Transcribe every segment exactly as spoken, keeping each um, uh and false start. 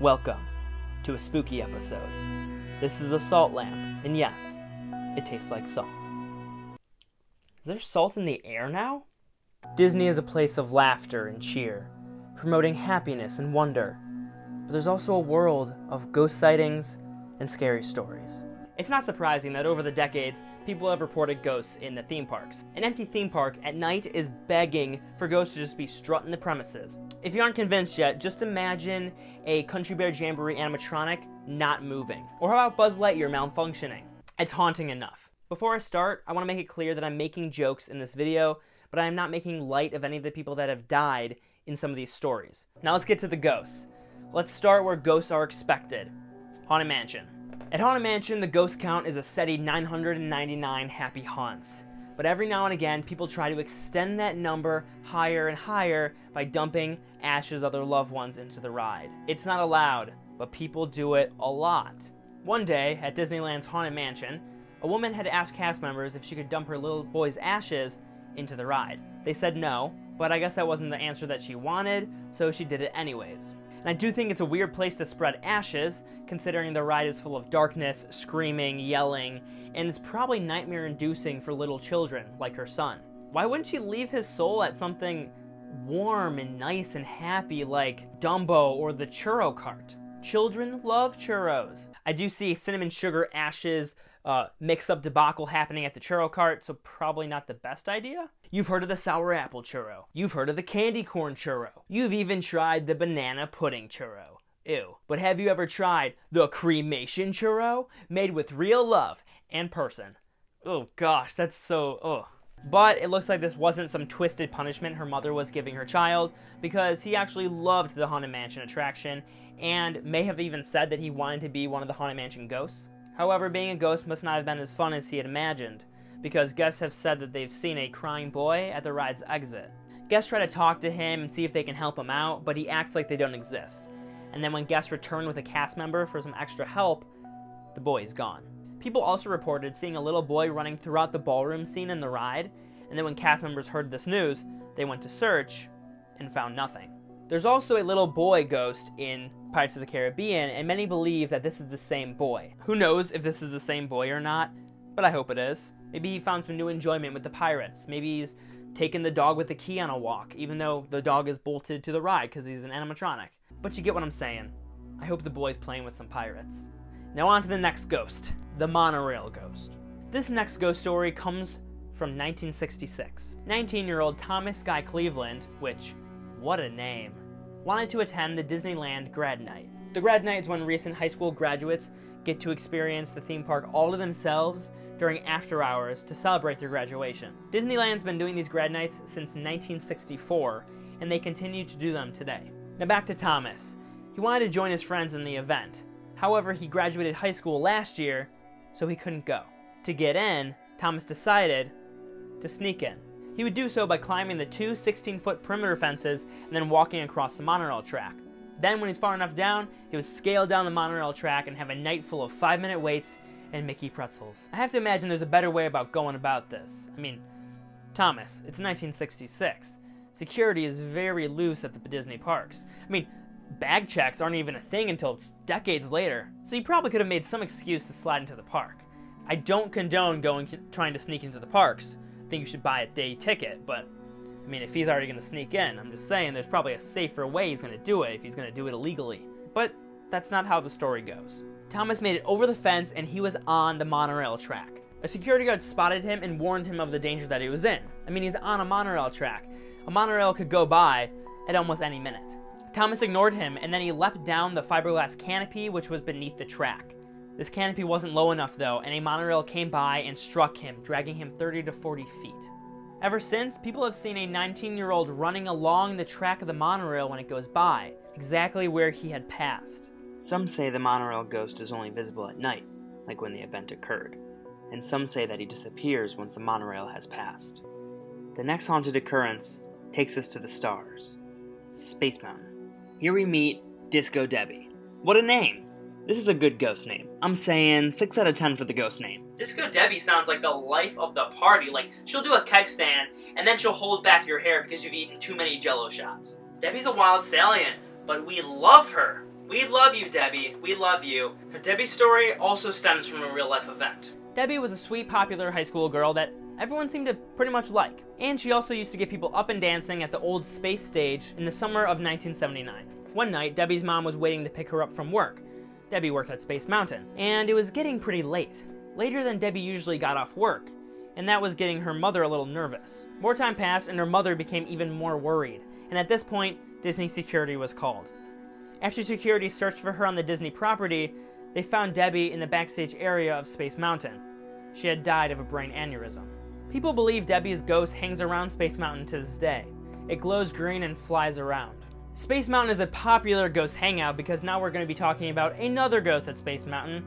Welcome to a spooky episode. This is a salt lamp, and yes, it tastes like salt. Is there salt in the air now? Disney is a place of laughter and cheer, promoting happiness and wonder, but there's also a world of ghost sightings and scary stories. It's not surprising that over the decades, people have reported ghosts in the theme parks. An empty theme park at night is begging for ghosts to just be strutting the premises. If you aren't convinced yet, just imagine a Country Bear Jamboree animatronic not moving. Or how about Buzz Lightyear malfunctioning? It's haunting enough. Before I start, I want to make it clear that I'm making jokes in this video, but I am not making light of any of the people that have died in some of these stories. Now let's get to the ghosts. Let's start where ghosts are expected. Haunted Mansion. At Haunted Mansion, the ghost count is a steady nine hundred ninety-nine happy haunts, but every now and again, people try to extend that number higher and higher by dumping ashes of their loved ones into the ride. It's not allowed, but people do it a lot. One day, at Disneyland's Haunted Mansion, a woman had asked cast members if she could dump her little boy's ashes into the ride. They said no, but I guess that wasn't the answer that she wanted, so she did it anyways. And I do think it's a weird place to spread ashes, considering the ride is full of darkness, screaming, yelling, and it's probably nightmare-inducing for little children, like her son. Why wouldn't she leave his soul at something warm and nice and happy like Dumbo or the churro cart? Children love churros. I do see cinnamon sugar ashes uh, mix-up debacle happening at the churro cart, so probably not the best idea. You've heard of the sour apple churro. You've heard of the candy corn churro. You've even tried the banana pudding churro. Ew. But have you ever tried the cremation churro? Made with real love and person. Oh gosh, that's so, ugh. But it looks like this wasn't some twisted punishment her mother was giving her child, because he actually loved the Haunted Mansion attraction and may have even said that he wanted to be one of the Haunted Mansion ghosts. However, being a ghost must not have been as fun as he had imagined, because guests have said that they've seen a crying boy at the ride's exit. Guests try to talk to him and see if they can help him out, but he acts like they don't exist. And then when guests return with a cast member for some extra help, the boy is gone. People also reported seeing a little boy running throughout the ballroom scene in the ride, and then when cast members heard this news, they went to search and found nothing. There's also a little boy ghost in Pirates of the Caribbean, and many believe that this is the same boy. Who knows if this is the same boy or not, but I hope it is. Maybe he found some new enjoyment with the pirates. Maybe he's taken the dog with the key on a walk, even though the dog is bolted to the ride because he's an animatronic. But you get what I'm saying. I hope the boy's playing with some pirates. Now on to the next ghost. The Monorail ghost. This next ghost story comes from nineteen sixty-six. nineteen-year-old Thomas Guy Cleveland, which, what a name, wanted to attend the Disneyland Grad Night. The Grad Night is when recent high school graduates get to experience the theme park all to themselves during after hours to celebrate their graduation. Disneyland's been doing these Grad Nights since nineteen sixty-four, and they continue to do them today. Now back to Thomas. He wanted to join his friends in the event. However, he graduated high school last year, so he couldn't go. To get in, Thomas decided to sneak in. He would do so by climbing the two sixteen-foot perimeter fences and then walking across the monorail track. Then when he's far enough down, he would scale down the monorail track and have a night full of five-minute waits and Mickey pretzels. I have to imagine there's a better way about going about this. I mean, Thomas, it's nineteen sixty-six. Security is very loose at the Disney parks. I mean, bag checks aren't even a thing until decades later, so you probably could have made some excuse to slide into the park. I don't condone going trying to sneak into the parks. I think you should buy a day ticket, but I mean, if he's already going to sneak in, I'm just saying there's probably a safer way he's going to do it if he's going to do it illegally. But that's not how the story goes. Thomas made it over the fence and he was on the monorail track. A security guard spotted him and warned him of the danger that he was in. I mean, he's on a monorail track. A monorail could go by at almost any minute. Thomas ignored him, and then he leapt down the fiberglass canopy which was beneath the track. This canopy wasn't low enough though, and a monorail came by and struck him, dragging him thirty to forty feet. Ever since, people have seen a nineteen-year-old running along the track of the monorail when it goes by, exactly where he had passed. Some say the monorail ghost is only visible at night, like when the event occurred, and some say that he disappears once the monorail has passed. The next haunted occurrence takes us to the stars, Space Mountain. Here we meet Disco Debbie. What a name! This is a good ghost name. I'm saying six out of ten for the ghost name. Disco Debbie sounds like the life of the party. Like, she'll do a keg stand, and then she'll hold back your hair because you've eaten too many jello shots. Debbie's a wild stallion, but we love her. We love you, Debbie. We love you. Her Debbie story also stems from a real-life event. Debbie was a sweet, popular high school girl that everyone seemed to pretty much like. And she also used to get people up and dancing at the old space stage in the summer of nineteen seventy-nine. One night, Debbie's mom was waiting to pick her up from work. Debbie worked at Space Mountain, and it was getting pretty late. Later than Debbie usually got off work, and that was getting her mother a little nervous. More time passed, and her mother became even more worried, and at this point, Disney security was called. After security searched for her on the Disney property, they found Debbie in the backstage area of Space Mountain. She had died of a brain aneurysm. People believe Debbie's ghost hangs around Space Mountain to this day. It glows green and flies around. Space Mountain is a popular ghost hangout because now we're going to be talking about another ghost at Space Mountain,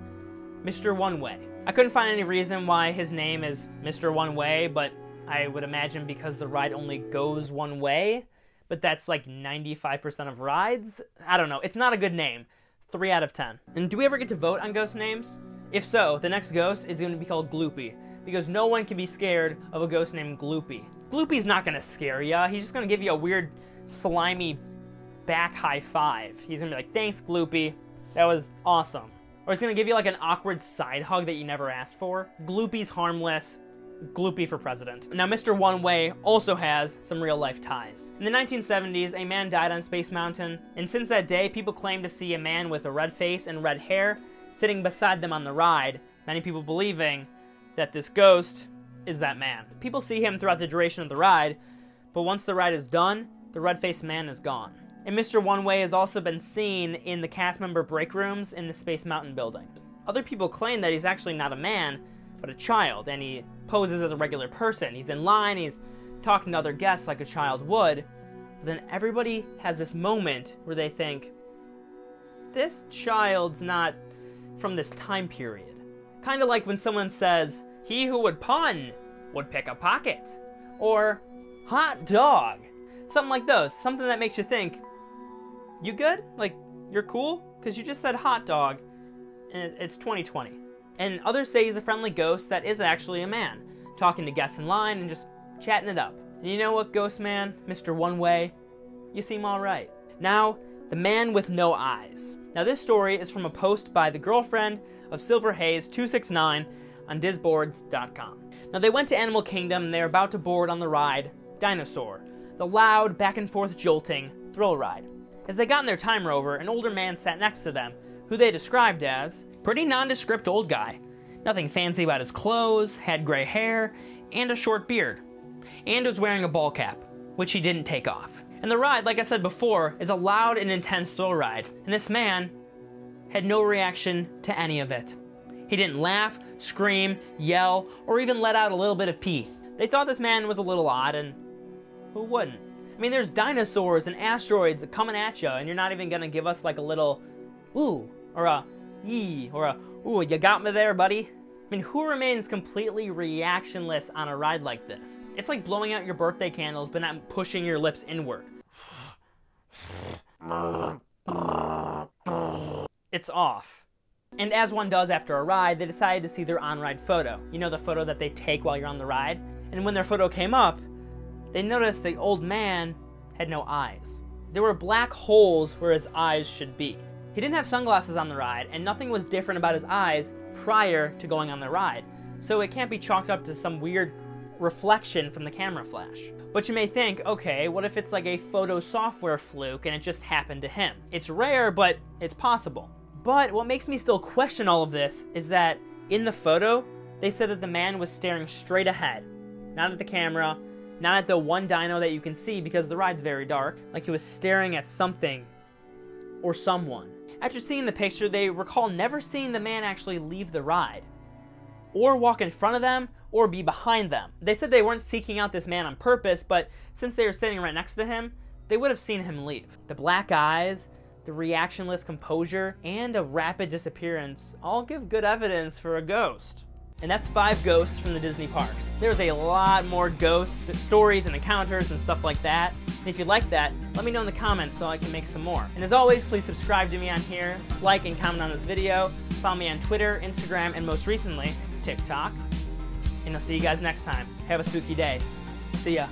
Mister One Way. I couldn't find any reason why his name is Mister One Way, but I would imagine because the ride only goes one way. But that's like ninety-five percent of rides? I don't know, it's not a good name. three out of ten. And do we ever get to vote on ghost names? If so, the next ghost is going to be called Gloopy, because no one can be scared of a ghost named Gloopy. Gloopy's not going to scare ya, he's just going to give you a weird, slimy back high five. He's going to be like, thanks Gloopy, that was awesome. Or he's going to give you like an awkward side hug that you never asked for. Gloopy's harmless. Gloopy for president. Now, Mister One Way also has some real-life ties. In the nineteen seventies, a man died on Space Mountain, and since that day, people claim to see a man with a red face and red hair sitting beside them on the ride, many people believing that this ghost is that man. People see him throughout the duration of the ride, but once the ride is done, the red-faced man is gone. And Mister One Way has also been seen in the cast member break rooms in the Space Mountain building. Other people claim that he's actually not a man, but a child, and he poses as a regular person. He's in line, he's talking to other guests like a child would, but then everybody has this moment where they think, this child's not from this time period. Kind of like when someone says, he who would pun would pick a pocket, or hot dog. Something like those, something that makes you think, you good? Like, you're cool? Because you just said hot dog, and it's twenty twenty. And others say he's a friendly ghost that is actually a man, talking to guests in line and just chatting it up. And you know what, ghost man, Mister One Way, you seem all right. Now, the man with no eyes. Now this story is from a post by the girlfriend of Silver Haze two sixty-nine on Diz Boards dot com. Now they went to Animal Kingdom and they were about to board on the ride Dinosaur, the loud back and forth jolting thrill ride. As they got in their time rover, an older man sat next to them, who they described as pretty nondescript old guy. Nothing fancy about his clothes, had gray hair, and a short beard. And was wearing a ball cap, which he didn't take off. And the ride, like I said before, is a loud and intense thrill ride, and this man had no reaction to any of it. He didn't laugh, scream, yell, or even let out a little bit of pee. They thought this man was a little odd, and who wouldn't? I mean, there's dinosaurs and asteroids coming at you, and you're not even gonna give us like a little ooh, or a yee, or a ooh, you got me there, buddy. I mean, who remains completely reactionless on a ride like this? It's like blowing out your birthday candles, but not pushing your lips inward. It's off. And as one does after a ride, they decided to see their on-ride photo. You know, the photo that they take while you're on the ride? And when their photo came up, they noticed the old man had no eyes. There were black holes where his eyes should be. He didn't have sunglasses on the ride, and nothing was different about his eyes prior to going on the ride, so it can't be chalked up to some weird reflection from the camera flash. But you may think, okay, what if it's like a photo software fluke and it just happened to him? It's rare, but it's possible. But what makes me still question all of this is that in the photo, they said that the man was staring straight ahead, not at the camera, not at the one dino that you can see because the ride's very dark, like he was staring at something or someone. After seeing the picture, they recall never seeing the man actually leave the ride, or walk in front of them, or be behind them. They said they weren't seeking out this man on purpose, but since they were standing right next to him, they would have seen him leave. The black eyes, the reactionless composure, and a rapid disappearance all give good evidence for a ghost. And that's five ghosts from the Disney parks. There's a lot more ghosts, stories, and encounters and stuff like that. And if you like that, let me know in the comments so I can make some more. And as always, please subscribe to me on here, like and comment on this video, follow me on Twitter, Instagram, and most recently, TikTok. And I'll see you guys next time. Have a spooky day. See ya.